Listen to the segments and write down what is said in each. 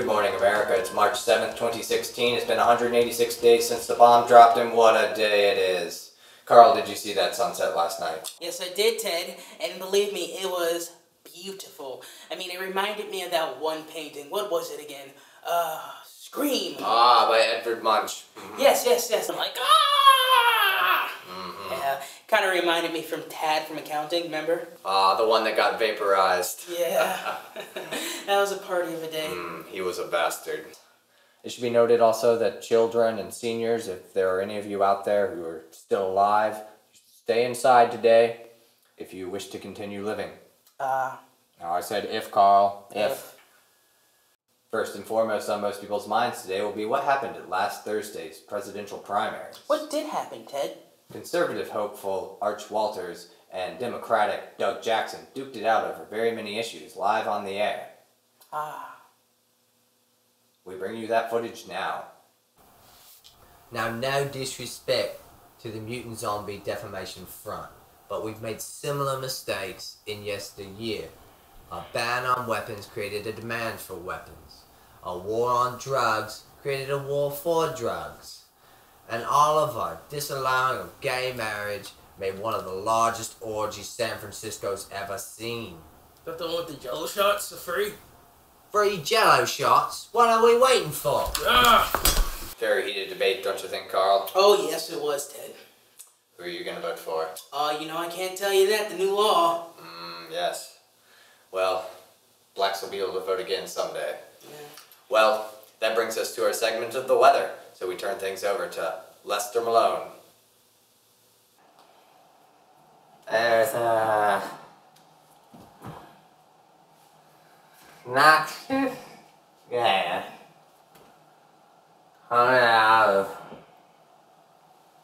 Good morning, America. It's March 7th, 2016. It's been 186 days since the bomb dropped, and what a day it is. Carl, did you see that sunset last night? Yes, I did, Ted, and believe me, it was beautiful. I mean, it reminded me of that one painting. What was it again? Scream. Ah, by Edvard Munch. Mm-hmm. Yes. I'm like, ah! Mm-hmm. Yeah, kind of reminded me from Tad from accounting, remember? Ah, the one that got vaporized. Yeah. That was a party of a day. He was a bastard. It should be noted also that children and seniors, if there are any of you out there who are still alive, stay inside today if you wish to continue living. No, I said if, Carl. If. First and foremost on most people's minds today will be what happened at last Thursday's presidential primaries. What did happen, Ted? Conservative hopeful Arch Walters and Democratic Doug Jackson duked it out over very many issues live on the air. Ah. We bring you that footage now. Now, no disrespect to the Mutant Zombie Defamation Front, but we've made similar mistakes in yesteryear. A ban on weapons created a demand for weapons. A war on drugs created a war for drugs. And Oliver disallowing of gay marriage made one of the largest orgies San Francisco's ever seen. That the one with the jello shots for free? Free jello shots? What are we waiting for? Very heated debate, don't you think, Carl? Oh, yes it was, Ted. Who are you going to vote for? You know, I can't tell you that. The new law. Yes. Well, blacks will be able to vote again someday. Yeah. Well, that brings us to our segment of the weather. So we turn things over to Lester Malone. There's a noxious gas coming out of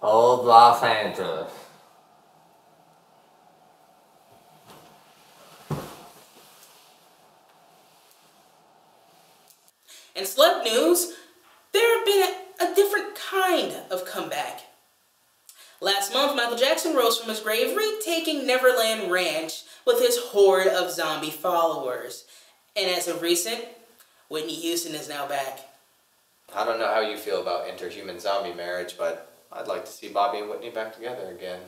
old Los Angeles. In celeb news, there have been a different kind of comeback. Last month, Michael Jackson rose from his grave, retaking Neverland Ranch with his horde of zombie followers. And as of recent, Whitney Houston is now back. I don't know how you feel about interhuman zombie marriage, but I'd like to see Bobby and Whitney back together again.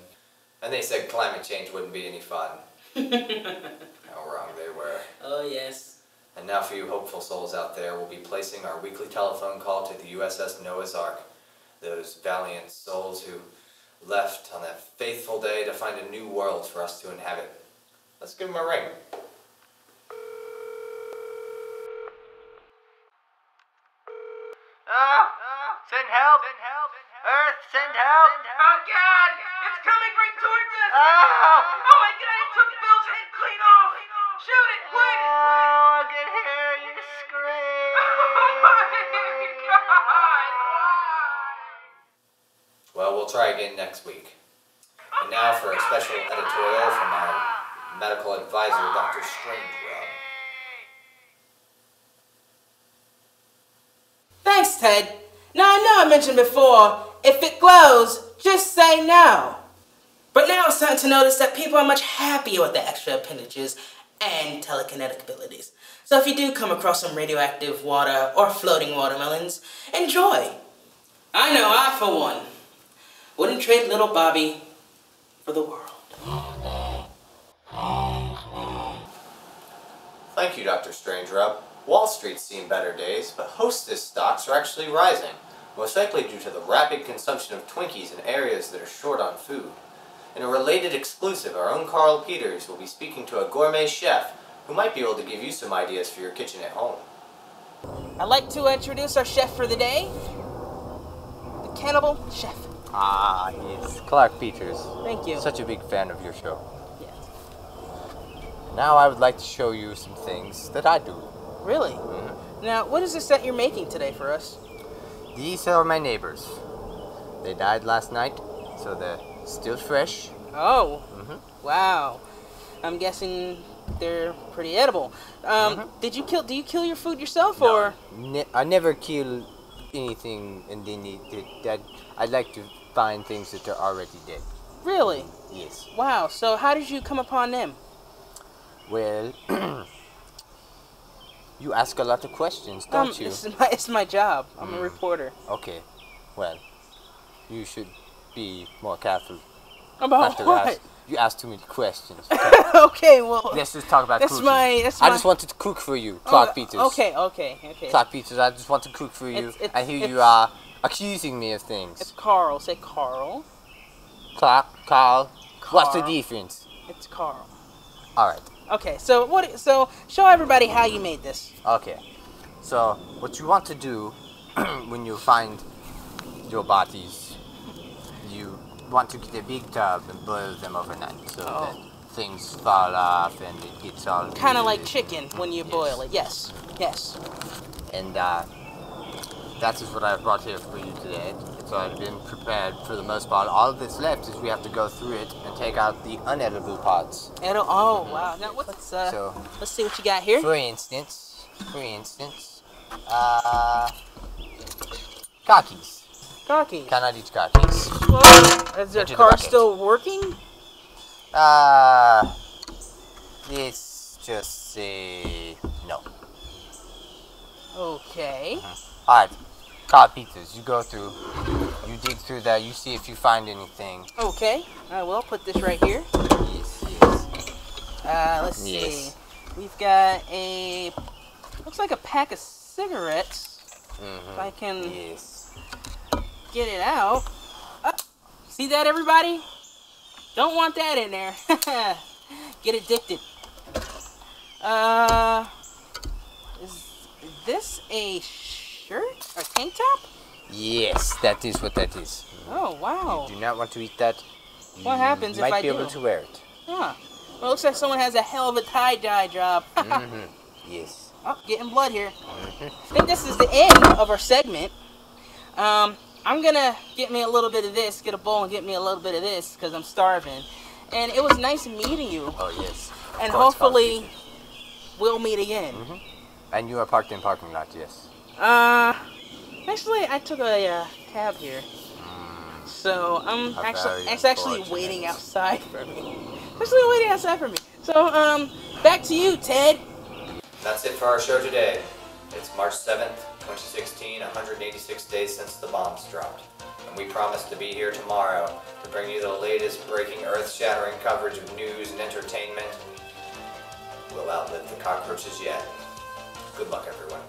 And they said climate change wouldn't be any fun. How wrong they were. Oh, yes. And now for you hopeful souls out there, we'll be placing our weekly telephone call to the USS Noah's Ark. Those valiant souls who left on that faithful day to find a new world for us to inhabit. Let's give them a ring. Send help! Earth, send help! Oh God! It's coming right towards us! Oh my God, it took Bill's head clean off! Shoot it, quick! Oh, I can hear you scream! God! Well, we'll try again next week. And now for a special editorial from our medical advisor, Dr. StrangeRob. Thanks, Ted. Now, I know I mentioned before, if it glows, just say no. But now it's time to notice that people are much happier with the extra appendages and telekinetic abilities. So if you do come across some radioactive water or floating watermelons, enjoy. I know I, for one, wouldn't trade little Bobby for the world. Thank you, Dr. StrangeRob. Wall Street's seen better days, but Hostess stocks are actually rising, most likely due to the rapid consumption of Twinkies in areas that are short on food. In a related exclusive, our own Carl Peters will be speaking to a gourmet chef who might be able to give you some ideas for your kitchen at home. I'd like to introduce our chef for the day, the Cannibal Chef. Ah, yes. Clark Peters. Thank you. Such a big fan of your show. Yes. Now I would like to show you some things that I do. Really? Mm-hmm. Now, what is this that you're making today for us? These are my neighbors. They died last night, so they're still fresh. Oh, mm-hmm. Wow. I'm guessing they're pretty edible. Mm-hmm. Do you kill your food yourself, no, or? I never kill anything, and then I like to find things that are already dead. Really? Yes. Wow, so how did you come upon them? Well, You ask a lot of questions, don't you? It's my job. I'm a reporter. Okay. Well, you should be more careful. About what? You asked too many questions. Okay, okay, well... Let's just talk about cooking. I just wanted to cook for you, Clark Peters. Okay. Clark Peters, I just want to cook for you. And here you are accusing me of things. It's Carl. Say Carl. Clark, Carl. What's the difference? It's Carl. All right. Okay, so what? So show everybody how you made this. Okay. So what you want to do when you find your bodies, you want to get a big tub and boil them overnight so that things fall off and it gets all... Kind of like chicken when you boil it. Yes. Yes. And that is what I've brought here for you today. So I've been prepared for the most part. All that's left is we have to go through it and take out the unedible parts. Wow. Now let's see what you got here. For instance, cockies. Cannot eat cockies. Well, is your car still working? Let's just say no. Okay. Mm-hmm. All right. Carl Peters, you go through, you dig through that, you see if you find anything. Okay, I will put this right here. Yes. Let's see. We've got a, looks like a pack of cigarettes. Mm-hmm. If I can get it out. See that, everybody? Don't want that in there. Get addicted. Is this a shirt? A tank top? Yes, that is what that is. Oh, wow. You do not want to eat that. What happens if I do? Might be able to wear it. Huh. Well, it looks like someone has a hell of a tie-dye job. Mm-hmm. Yes. Oh, getting blood here. Mm-hmm. I think this is the end of our segment. I'm going to get me a little bit of this, get a bowl and get me a little bit of this because I'm starving. And it was nice meeting you. Oh, yes. And hopefully we'll meet again. Mm-hmm. And you are parked in parking lot, yes. Actually, I took a cab here, so I'm actually waiting outside for me. So, back to you, Ted. That's it for our show today. It's March 7th, 2016, 186 days since the bombs dropped, and we promise to be here tomorrow to bring you the latest breaking, earth-shattering coverage of news and entertainment. We'll outlive the cockroaches yet. Good luck, everyone.